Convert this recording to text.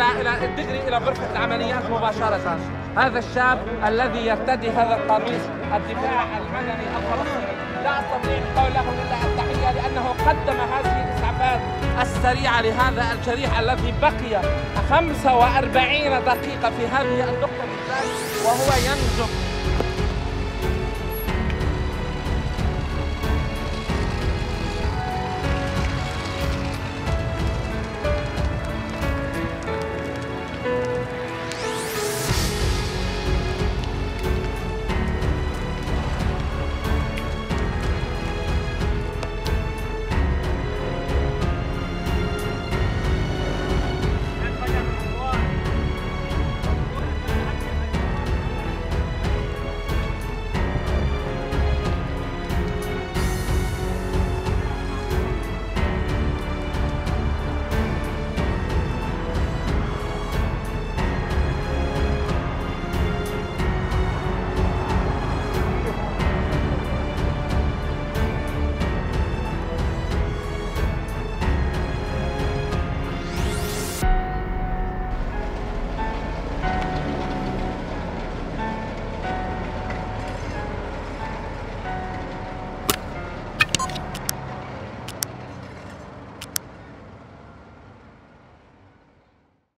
الى الدغري الى غرفه العمليات مباشره. هذا الشاب الذي يرتدي هذا القميص الدفاع المدني الفلسطيني لا استطيع القول له الا التحيه، لانه قدم هذه الاسعافات السريعه لهذا الجريح الذي بقي 45 دقيقه في هذه النقطه بالذات وهو ينزف